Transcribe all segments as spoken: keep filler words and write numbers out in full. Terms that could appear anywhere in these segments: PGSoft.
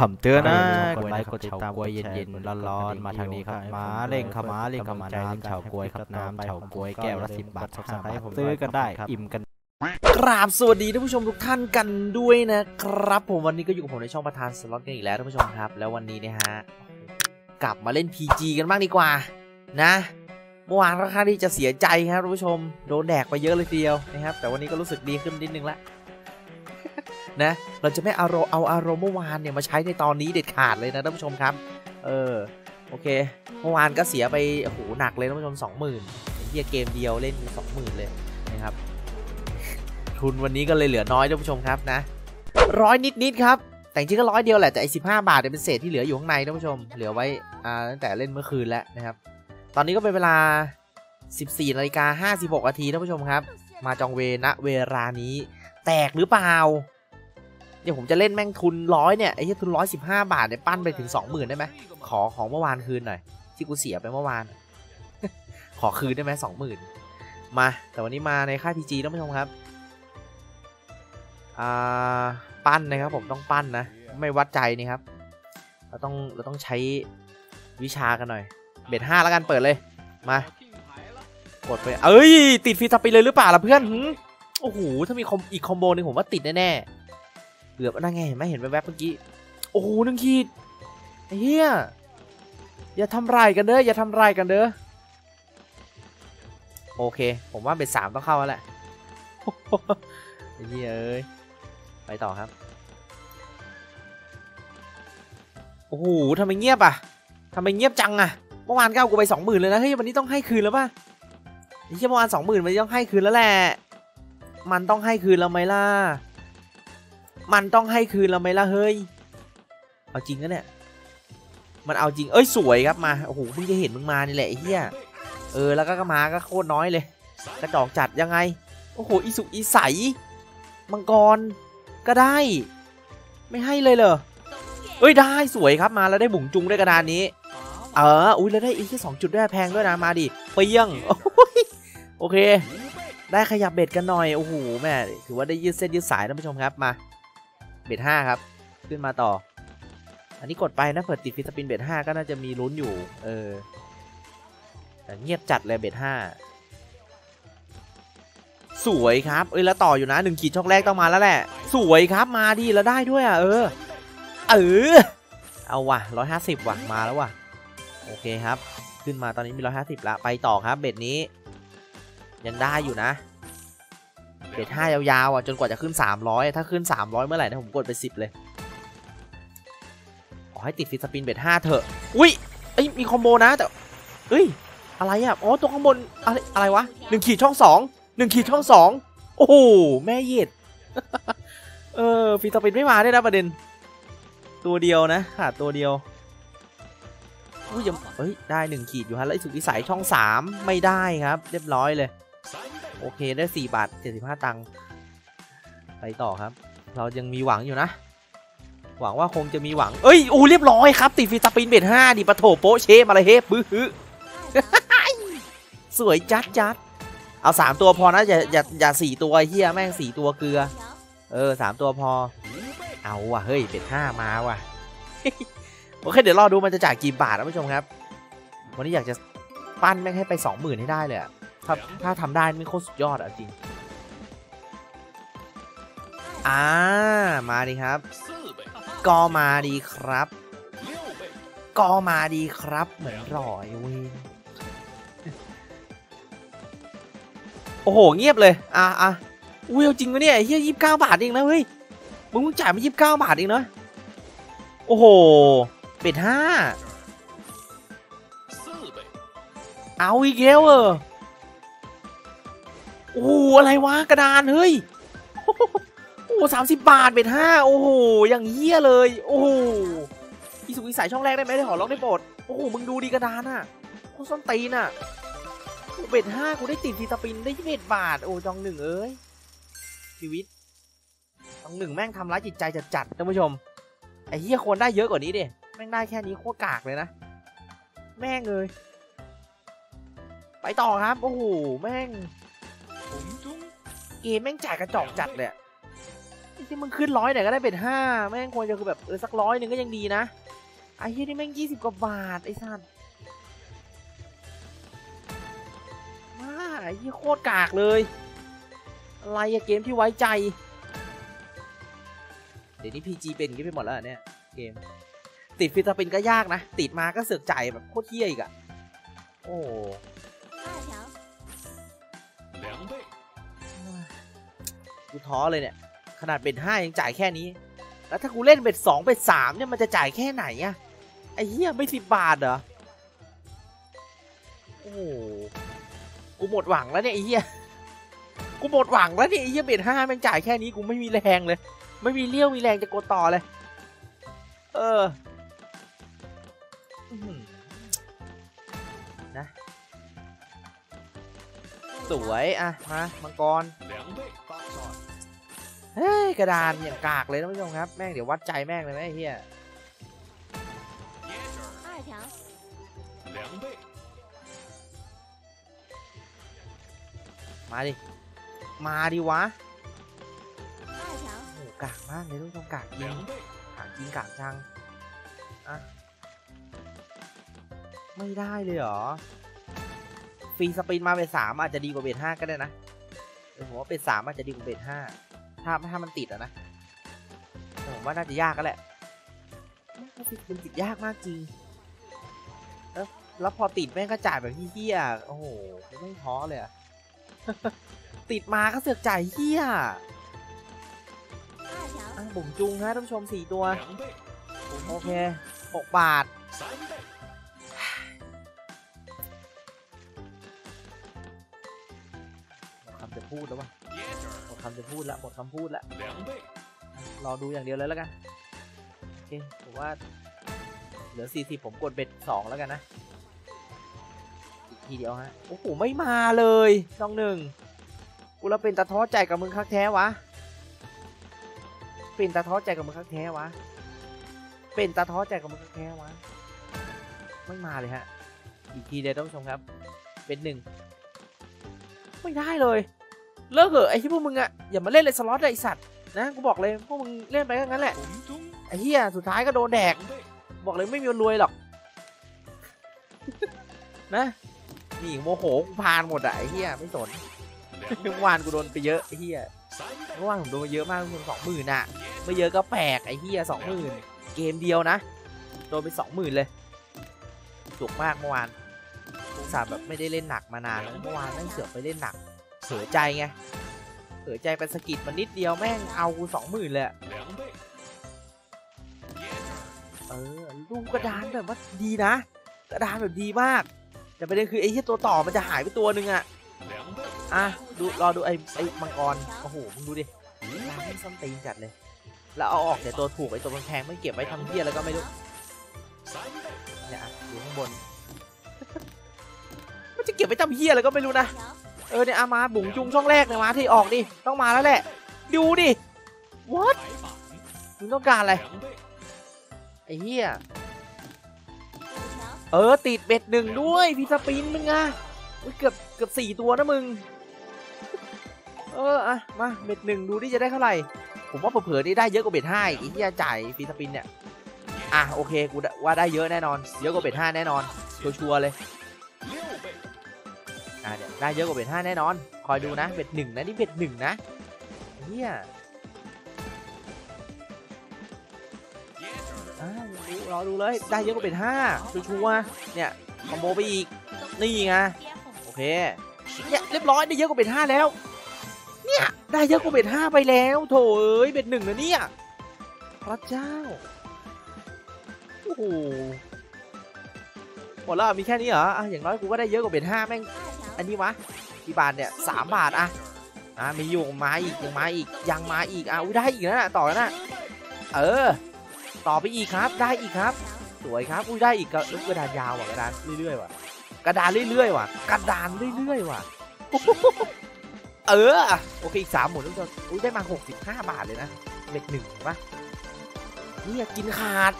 คำเตือนนะกดไลค์กดติดตามกล้วยเย็นๆร้อนๆมาทางนี้ครับมาเร่งขม้าเร่งขม้าน้ำเฉาก๊วยครับน้ำเฉาก๊วยแก้วละสิบบาทสับสายผมซื้อกันได้อิ่มกันกราบสวัสดีท่านผู้ชมทุกท่านกันด้วยนะครับผมวันนี้ก็อยู่กับผมในช่องประธานสล็อตกันอีกแล้วท่านผู้ชมครับแล้ววันนี้นะฮะกลับมาเล่น พี จี กันบ้างดีกว่านะเมื่อวานค่อนข้างที่จะเสียใจครับท่านผู้ชมโดนแดกไปเยอะเลยทีเดียวนะครับแต่วันนี้ก็รู้สึกดีขึ้นนิดนึงละนะเราจะไม่เอาเอาอารมณ์เมื่อวานเนี่ยมาใช้ในตอนนี้เด็ดขาดเลยนะท่านผู้ชมครับเออโอเคเมื่อวานก็เสียไปโอ้โหหนักเลยท่านผู้ชม สองหมื่น เฮียเกมเดียวเล่น สองหมื่น เลยนะครับทุนวันนี้ก็เลยเหลือน้อยท่านผู้ชมครับนะร้อยนิดๆครับแต่จริงก็ร้อยเดียวแหละแต่ไอ้สิบห้าบาทเนี่ยเป็นเศษที่เหลืออยู่ข้างในท่านผู้ชมเหลือไว้อ่าตั้งแต่เล่นเมื่อคืนแล้วนะครับตอนนี้ก็เป็นเวลา สิบสี่นาฬิกาห้าสิบหก นาทีท่านผู้ชมครับมาจองเวนะเวลานี้แตกหรือเปล่าเดี๋ยวผมจะเล่นแม่งทุนร้อยเนี่ยไอ้ที่ทุนร้อยสิบห้าบาทเนี่ยปั้นไปถึง สองหมื่น ได้ไหมขอของเมื่อวานคืนหน่อยที่กูเสียไปเมื่อวาน ขอคืนได้ไหม สองหมื่น มาแต่วันนี้มาในค่า พี จี ท่านผู้ชมครับอ่าปั้นนะครับผมต้องปั้นนะไม่วัดใจนี่ครับเราต้องเราต้องใช้วิชากันหน่อยเบ็ดห้าแล้วกันเปิดเลยมากดไปเอ้ยติดฟีทับไปเลยหรือเปล่าล่ะเพื่อนโอ้โหถ้ามีอีกคอมโบนึงผมว่าติดแน่ๆเหลือนั่นไงเห็นไหมเห็นแวบๆเมื่อกี้โอ้โหหนึ่งขีดเฮียอย่าทำลายกันเด้ออย่าทำลายกันเด้อโอเคผมว่าเบ็ดสามต้องเข้าแล้วแหละเฮียเอ้ยไปต่อครับโอ้โหทำไมเงียบอ่ะทำไมเงียบจังอ่ะเมื่อวานเก้ากูไปสองหมื่นเลยนะเฮ้ยวันนี้ต้องให้คืนแล้วป่ะเฮียเมื่อวานสองหมื่นมันต้องให้คืนแล้วแหละมันต้องให้คืนแล้วไหมล่ะมันต้องให้คืนเราไหมล่ะเฮ้ยเอาจริงนะเนี่ยมันเอาจริงเอ้ยสวยครับมาโอ้โหเพิ่งจะเห็นมึงมานี่แหละไอ้เหี้ยเออแล้วก็กระมาก็โคตรน้อยเลยกระจอกจัดยังไงโอ้โหอีสุกอีใสมังกรก็ได้ไม่ให้เลยเหรอเอ้ยได้สวยครับมาแล้วได้บุ๋งจุงได้กระดานนี้เอออุ้ยแล้วได้อีกแค่สองจุดด้วยแพงด้วยนะมาดิเปี้ยงโอเคได้ขยับเบ็ดกันหน่อยโอ้โหแม่ถือว่าได้ยืดเส้นยืดสายนะผู้ชมครับมาเบ็ดห้าครับขึ้นมาต่ออันนี้กดไปนะเผื่อติดฟิสปินเบ็ดห้าก็น่าจะมีลุ้นอยู่เออแต่เงียบจัดเลยเบ็ดห้าสวยครับเอ้ยแล้วต่ออยู่นะหนึ่งขีดช่องแรกต้องมาแล้วแหละสวยครับมาดีแล้วได้ด้วยอ่ะเออเออเอาว่ะร้อยห้าสิบว่ะมาแล้วว่ะโอเคครับขึ้นมาตอนนี้มีร้อยห้าสิบละไปต่อครับเบ็ดนี้ยังได้อยู่นะเบ็ดห้ายาวๆอ่ะจนกว่าจะขึ้นสามร้อยถ้าขึ้นสามร้อยเมื่อไหร่นะผมกดไปสิบเลยขอให้ติดฟิสปินเบ็ดห้าเถอะอุ้ยไอ้มีคอมโบนะแต่เอ้ยอะไรอ่ะอ๋อตัวข้างบนอะไรอะไรวะหนึ่งขีดช่องสอง หนึ่งขีดช่องสองโอ้โหแม่เย็ดเออฟิสปินไม่มาได้นะประเด็นตัวเดียวนะขาดตัวเดียวอุ้ยยังเฮ้ยได้หนึ่งขีดอยู่ฮะแล้วสุดวิสัยช่องสามไม่ได้ครับเรียบร้อยเลยโอเคได้สี่บาทเจ็ดสิบห้าตังค์ไปต่อครับเรายังมีหวังอยู่นะหวังว่าคงจะมีหวังเอ้ยอู้เรียบร้อยครับติดฟีสปินเบ็ดห้าดิปะโถโปเชฟอะไรเฮฟบื้อฮือ สวยจัดจัดเอาสามตัวพอนะอย่าอย่าอย่าสี่ตัวเฮียแม่งสี่ตัวเกลือเออสามตัวพอเอาว่ะเฮ้ยเบ็ดห้ามาว่ะ โอเคเดี๋ยวรอดูมันจะจ่ายกี่บาทนะผู้ชมครับวันนี้อยากจะปั้นแม่งให้ไป สองหมื่น ให้ได้เลยถ้าถ้าทำได้ไม่โคตรสุดยอดอ่ะจริงอ่ามาดีครับก็มาดีครับก็มาดีครับเหมือนรอยเว้ยโอ้โหเงียบเลยอ่ะอ่ะอุ้ยจริงวะเนี่ยเฮียยี่สิบเก้าบาทเองนะเฮ้ยมึงจ่ายมายี่สิบเก้าบาทเองนะโอ้โหเป็ดห้าเอาอีกแล้วเออโอ้โหอะไรวะกระดานเฮ้ยโอ้สามสิบบาทเบ็ดห้าโอ้โหอย่างเหี้ยเลยโอ้โหอีสุกอีสายช่องแรกได้ไหมได้หอล็อกได้โปรดโอ้โหมึงดูดีกระดานอ่ะโคตรส้นตีนอ่ะเบ็ดห้ากูได้ติดฟีตาปินได้ยี่สิบเอ็ดบาทโอ้จองหนึ่งเอ้ยชีวิตจองหนึ่งแม่งทำร้ายจิตใจจัดจัดท่านผู้ชมไอ้เหี้ยควรได้เยอะกว่านี้ดิแม่งได้แค่นี้โคตรกากเลยนะแม่งเลยไปต่อครับโอ้โหแม่งเกมแม่งจ่ายกระจอกจัดเลย จริงๆมึงขึ้นร้อยไหนก็ได้เป็นห้าแม่งควรจะคือแบบเออสักร้อยหนึ่งก็ยังดีนะไอ้เหี้ยนี่แม่งยี่สิบกว่าบาทไอ้สัตว์ว้าไอ้เหี้ยโคตรกากเลยอะไรอะเกมที่ไว้ใจเดี๋ยวนี้ พี จี เป็นอย่างนี้ไปหมดแล้วเนี่ยเกมติดฟิตเป็นก็ยากนะติดมาก็เสือกใจแบบโคตรเหี้ยอีกอะโอ้กูท้อเลยเนี่ยขนาดเป็นห้ายังจ่ายแค่นี้แล้วถ้ากูเล่นเป็นสองเป็นสามเนี่ยมันจะจ่ายแค่ไหนอะไอ้เหี้ยไม่สิบบาทเหรอโอ้กูหมดหวังแล้วเนี่ยไอ้เหี้ยกูหมดหวังแล้วเนี่ยไอ้เหี้ยเป็นห้ามันจ่ายแค่นี้กูไม่มีแรงเลยไม่มีเลี้ยวมีแรงจะกดต่อเลยเออนะสวยอะมามังกรเฮ้ยกระดานอย่างกากเลยท่านผู้ชมครับแม่งเดี๋ยววัดใจแม่งเลยไหมไอ้เหี้ยมาดิมาดิวะโอ้กากมากเลยท่านผู้ชมกากจริงกากจริงกากจังอะไม่ได้เลยเหรอฟรีสปินมาเป็นสามอาจจะดีกว่าเป็นห้าก็ได้นะผมว่าเป็นสามอาจจะดีกว่าเป็นห้าถ้าถ้ามันติดอะนะผมว่าน่าจะยากก็แหละมันติดมันติดยากมากจริงแล้วแล้วพอติดแม่งก็จ่ายแบบเฮี้ยโอ้โหไม่ท้อเลยอะติดมาก็เสือกจ่ายเฮี้ยอังบุ๋มจุงฮะท่านผู้ชมสี่ตัวโอเคหกบาทหมดคำจะพูดแล้ววะหมดคำจะพูดละหมดคำพูดละรอดูอย่างเดียวเลยแล้วกันโอเคผมว่าเหลือสี่สิบผมกดเบ็ดสองแล้วกันนะอีกทีเดียวฮะโอ้โหไม่มาเลยช่องหนึ่งกูแล้วเป็นตาท้อใจกับมึงคักแท้วะเป็นตาท้อใจกับมึงคักแท้วะเป็นตาท้อใจกับมึงคักแท้วะไม่มาเลยฮะอีกทีเดียวท่านผู้ชมครับเป็นหนึ่งไม่ได้เลยเลิกเหอะไอ้ที่พวกมึงอะอย่ามาเล่นเลยสล็อตไอสัตว์นะกูบอกเลยพวกมึงเล่นไปก็งั้นแหละไอ้เหี้ยสุดท้ายก็โดนแดกบอกเลยไม่มีรวยหรอกนะนี่โมโหกูพานหมดอะไอ้เหี้ยไม่สนเมื่อวานกูโดนไปเยอะไอ้เหี้ยเมื่อวานผมโดนเยอะมากคนสองหมื่นอะไม่เยอะก็แปลกไอ้เหี้ยสองหมื่นเกมเดียวนะโดนไปสองหมื่นเลยจุกมากเมื่อวานสามแบบไม่ได้เล่นหนักมานานแล้วเมื่อวานนั่งเสือกไปเล่นหนักเสือใจไงเสือใจเป็นสกิดมันนิดเดียวแม่งเอากูสองหมื่นเลยเออลูกกระดานแบบว่าดีนะกระดานแบบดีมากแต่ประเด็นคือไอ้ที่ตัวต่อมันจะหายไปตัวนึงอ่ะอ่ะดูรอดูไอ้ไอ้มังกรโอ้โหมึงดูดิตามที่ซ้ำตีนจัดเลยแล้วเอาออกแต่ตัวถูกไอ้ตัวแพงไม่เก็บไว้ทำเพี้ยแล้วก็ไม่รู้เนี่ยอยู่ข้างบนจะเก็บไปทำเฮียอะไรก็ไม่รู้นะเออเนี่ยอามาบุ๋งจุงช่องแรกเนี่ยมาที่ออกดิต้องมาแล้วแหละดูดิ what มึงต้องการอะไรไอ้เฮียเออติดเบ็ดหนึ่งด้วยพีสปินมึงอะเกือบเกือบสี่ตัวนะมึงเอออะมาเบ็ดหนึ่งดูดิจะได้เท่าไหร่ผมว่าเผื่อนี่ได้เยอะกว่าเบ็ดห้าอีกที่จะจ่ายพีสปินเนี่ยอ่ะโอเคกูว่าได้เยอะแน่นอนเยอะกว่าเบ็ดห้าแน่นอนชัวร์เลยได้เยอะกว่าเบ็ดห้าแน่นอนคอยดูนะเบ็ดหนึ่งนะนี่เบ็ดหนึ่งนะเนี่ยรอดูเลยได้เยอะกว่าเบ็ดห้าชัวร์เนี่ยคอมโบไปอีกนี่ไงโอเคเนี่ยเรียบร้อยได้เยอะกว่าเบ็ดห้าแล้วเนี่ยได้เยอะกว่าเบ็ดห้าไปแล้วโถเอ้ยเบ็ดหนึ่งนะเนี่ยพระเจ้าโอ้โหหมดแล้วมีแค่นี้เหรออย่างน้อยกูก็ได้เยอะกว่าเบ็ดห้าแม่งอันนี้วะกี่บาทเนี่ยสามบาทอะอ่ะมีอยู่มาอีกยังมาอีกยังมาอีกอ่ะได้อีกแล้วนะต่อแล้วนะเออต่อไปอีกครับได้อีกครับสวยครับอุ้ยได้อีกกระดานยาวว่ะกระดานเรื่อยๆว่ะกระดานเรื่อยๆว่ะกระดานเรื่อยๆว่ะเออโอเคอีกสามหมุนทุกคนอุ้ยได้มาหกสิบห้าบาทเลยนะเบ็ดหนึ่งป่ะเนี่ยกินขาด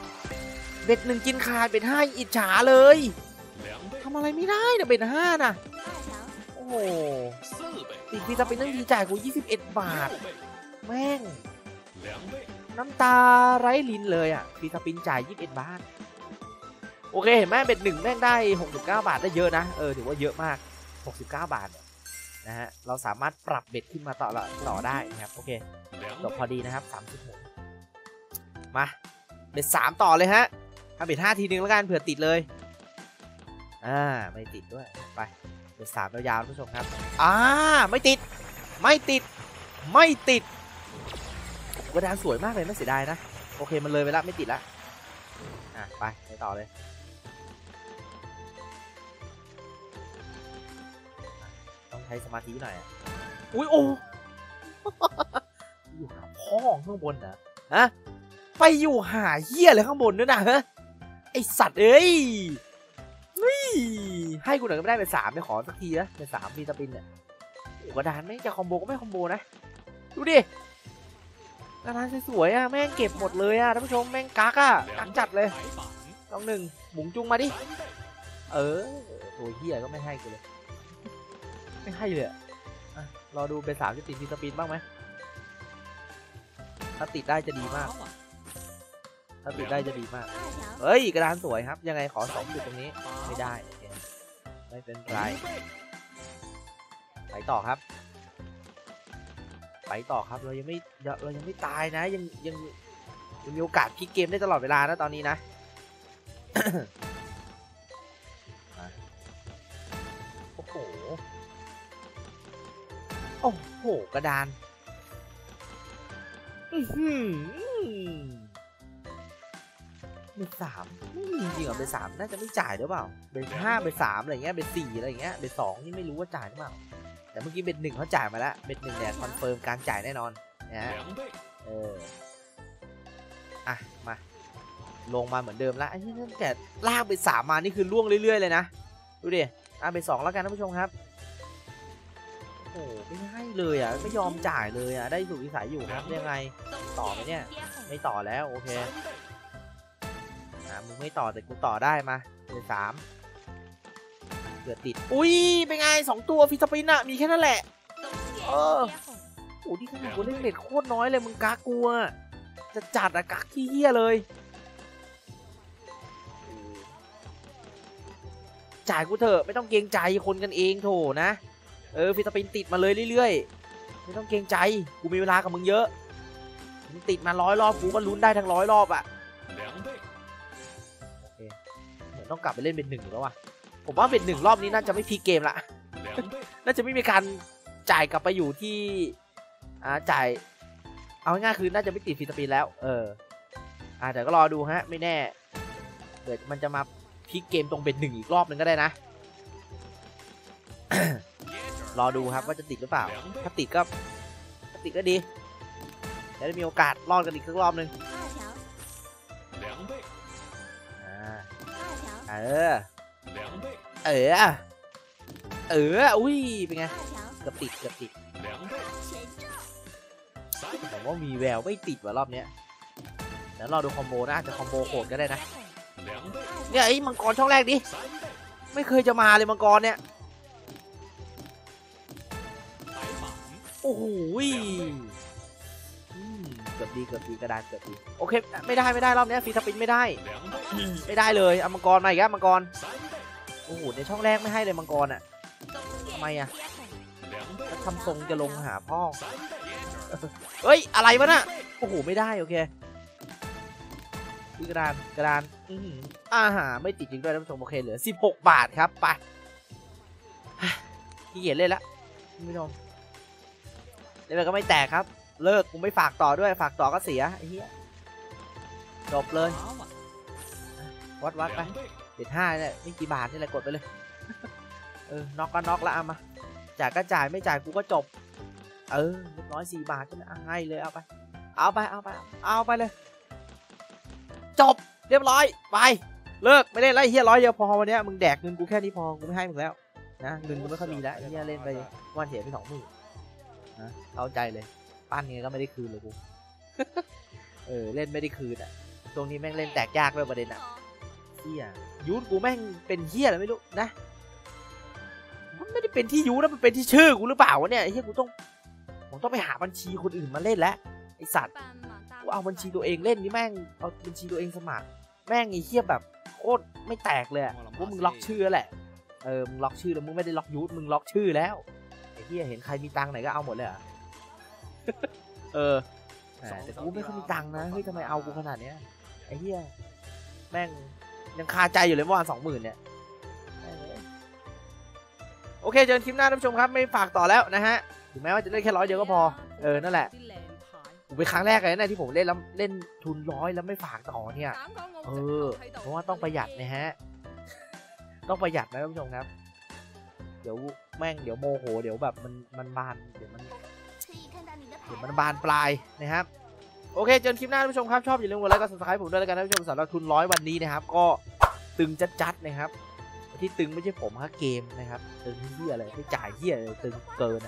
เบ็ดหนึ่งกินขาดเบ็ดห้าอิจฉาเลยทำอะไรไม่ได้นะเบ็ดห้านะโอ้โห ติดพีจะเป็นเรื่องดีจ่ายกูยี่สิบเอ็ดบาทแม่ง น้ำตาไร้ลินเลยอ่ะปีตาปินจ่ายยี่สิบเอ็ดบาทโอเคเห็นไหมเบ็ดหนึ่งแม่งได้หกสิบเก้าบาทได้เยอะนะเออถือว่าเยอะมากหกสิบเก้าบาทนะฮะเราสามารถปรับเบ็ดขึ้นมาต่อละต่อได้นะครับโอเคจบพอดีนะครับสามสิบหกมาเบ็ดสามต่อเลยฮะเอาเบ็ดห้าทีนึงแล้วกันเผื่อติดเลยอ่าไม่ติดด้วยไปเบ็ดสามยาวๆทุกชมครับอ่าไม่ติดไม่ติดไม่ติดกระดานสวยมากเลยไม่เสียดายนะโอเคมันเลยไปแล้วไม่ติดละอ่ะไปไปต่อเลยต้องใช้สมาธิหน่อยอุ้ยโอ้อยู่หาพ่อข้างบนนะฮะไปอยู่หาเหี้ยเลยข้างบนด้วยนะฮะไอสัตว์เอ้ยนี่ให้กูหน่อยก็ไม่ได้เป็นสามไม่ขอสักทีนะเป็นสามปีตะปินเนี่ยกระดานไม่จะคอมโบก็ไม่คอมโบนะดูดิกระดานสวยๆอ่ะแม่งเก็บหมดเลยอ่ะท่านผู้ชมแม่งกักอ่ะกักจัดเลยต้องหนึ่งหมุนจุงมาดิเออตัวเหี้ยก็ไม่ให้กูเลยไม่ให้เลยอ่ะรอดูเป็นสามจะติดปีตะปินบ้างไหมถ้าติดได้จะดีมากถ้าติดได้จะดีมากเฮ้ยกระดานสวยครับยังไงขอสองจุดตรงนี้ไม่ได้ไม่เป็นไรไปต่อครับไปต่อครับเรายังไม่เรายังไม่ตายนะยังยังยังมีโอกาสพลิกเกมได้ตลอดเวลานะตอนนี้นะ โอ้โหโอ้โหกระดานอื้อหือเป็นสามจริงเหรอเป็นสามน่าจะไม่จ่ายหรือเปล่าเป็นห้าเป็นสามอะไรเงี้ยเป็นสี่อะไรเงี้ยเป็นสองนี่ไม่รู้ว่าจ่ายหรือเปล่าแต่เมื่อกี้เป็นหนึ่งเขาจ่ายมาแล้วเป็นหนึ่งแดดคอนเฟิร์มการจ่ายแน่นอนนะฮะเอออ่ะมาลงมาเหมือนเดิมละไอ้นี่ตั้งแต่ลากเป็นสามมานี่คือล่วงเรื่อยๆเลยนะดูดิอ่ะเป็นสองแล้วกันท่านผู้ชมครับโอ้ไม่ให้เลยอ่ะไม่ยอมจ่ายเลยอ่ะได้สุขวิสัยอยู่ครับยังไงต่อไหมเนี่ยไม่ต่อแล้วโอเคมึงไม่ต่อแต่กูต่อได้มาเป็นสามเกือบติดอุ้ยเป็นไงสองตัวฟิสปินอะมีแค่นั้นแหละเออโอ้ที่ขนาดกูเล่นเบ็ดโคตรน้อยเลยมึงกักกูอะจะจัดอะกักที่เหี้ยเลยจ่ายกูเถอะไม่ต้องเกรงใจคนกันเองโถนะเออฟิสปินติดมาเลยเรื่อยๆไม่ต้องเกรงใจกูมีเวลากับมึงเยอะมึงติดมาร้อยรอบกูก็ลุ้นได้ทั้งร้อยรอบอะต้องกลับไปเล่นเป็นหนึ่งแล้วว่ะผมว่าเป็นหนึ่งรอบนี้น่าจะไม่พีเกมละ น่าจะไม่มีการจ่ายกลับไปอยู่ที่อ่าจ่ายเอาง่ายคือน่าจะไม่ติดฟีตาปีแล้วเอออ่าเดี๋ยวก็รอดูฮะไม่แน่เดี๋ยวมันจะมาพีเกมตรงเป็นหนึ่งอีกรอบหนึ่งก็ได้นะ รอดูครับว่าจะติดหรือเปล่าถ้าติดก็ถ้าติดก็ดีจะได้มีโอกาสรอดกันอีกสักรอบหนึ่งเออเออเอออุ้ยเป็นไงเกือบติดเกือบติดแต่ว่ามีแววไม่ติดว่ะรอบเนี้ยแล้วรอดูคอมโบนะอาจจะคอมโบโหดก็ได้นะเนี่ยไอ้มังกรช่องแรกดิไม่เคยจะมาเลยมังกรเนี่ยโอ้โหเกือบดีเกือบดีกระดานเกือบดีโอเคไม่ได้ไม่ได้รอบนี้ฟีทับปินไม่ได้ไม่ได้เลยเอามังกรมาอีกแล้วมังกรโอ้โหในช่องแรกไม่ให้เลยมังกรอ่ะทำไมอ่ะทำทรงจะลงหาพ่อเฮ้ยอะไรวะน่ะโอ้โหไม่ได้โอเคกระดานกระดานอาหาไม่ติดจริงด้วยท่านผู้ชมโอเคเหลือสิบหกบาทครับไปขี้เกียจเล่นละท่านผู้ชมเล่นไปก็ไม่แตกครับเลิกกูไม่ฝากต่อด้วยฝากต่อก็เสียไอ้เหี้ยจบเลยวัดวัดไปเด็ดห้าเนี่ยนี่กี่บาทนี่แหละกดไปเลยเออน็อกก็น็อกละเอามาจ่ายก็จ่ายไม่จ่ายกูก็จบเออเล็กน้อยสี่บาทก็ง่ายเลยเอาไปเอาไปเอาไปเอาไปเลยจบเรียบร้อยไปเลิกไม่เล่นไรเฮียร้อยเดียวพอวันนี้มึงแดกเงินกูแค่นี้พอกูไม่ให้มึงแล้วนะเงินกูไม่ค่อยมีแล้วเฮียเล่นไปวันเสียไปสองหมื่นนะเอาใจเลยปั้นเงี้ยก็ไม่ได้คืนเลยกูเออเล่นไม่ได้คืนอ่ะตรงนี้แม่งเล่นแตกยากด้วยประเด็นอ่ะเฮียยูนกูแม่งเป็นเฮียอะไรไม่รู้นะมันไม่ได้เป็นที่ยูนะมันเป็นที่ชื่อกูหรือเปล่าวะเนี่ยเฮียกูต้องผมต้องไปหาบัญชีคนอื่นมาเล่นแล้วไอสัตว์ เอาบัญชีตัวเองเล่นนี่แม่งเอาบัญชีตัวเองสมัครแม่งไอ้เหี้ยแบบโคตรไม่แตกเลยว่ามึงล็อกชื่อแหละเออมึงล็อกชื่อแล้วมึงไม่ได้ล็อกยูทมึงล็อกชื่อแล้วไอ้เหี้ยเห็นใครมีตังไหนก็เอาหมดเลยอ่ะเออแต่กูไม่ค่อยมีตังนะเฮ้ยทำไมเอากูขนาดเนี้ยไอ้เหี้ยแม่งยังคาใจอยู่เลยเมื่อวานสองหมื่นเนี่ยโอเคเจอกันคลิปหน้าท่านผู้ชมครับไม่ฝากต่อแล้วนะฮะถึงแม้ว่าจะเล่นแค่ร้อยเดียวก็พอเออนั่นแหละเป็นครั้งแรกเลยนะที่ผมเล่นแล้วเล่นทุนร้อยแล้วไม่ฝากต่อเนี่ยเออเพราะว่าต้องประหยัดนะฮะต้องประหยัดนะท่านผู้ชมครับเดี๋ยวแม่งเดี๋ยวโมโหเดี๋ยวแบบมันมันบานเดี๋ยวมันเดี๋ยวมันบานปลายนะครับโอเคเจอกันคลิปหน้าท่านผู้ชมครับชอบอย่าลืมกดไลค์กดซับสไครป์ผมด้วยแล้วกันท่านผู้ชมสำหรับทุนร้อยวันนี้นะครับก็ตึงจัดๆนะครับที่ตึงไม่ใช่ผมฮะเกมนะครับตึงเหี้ยอะไรไม่จ่ายเหี้ยอะไรตึงเกิน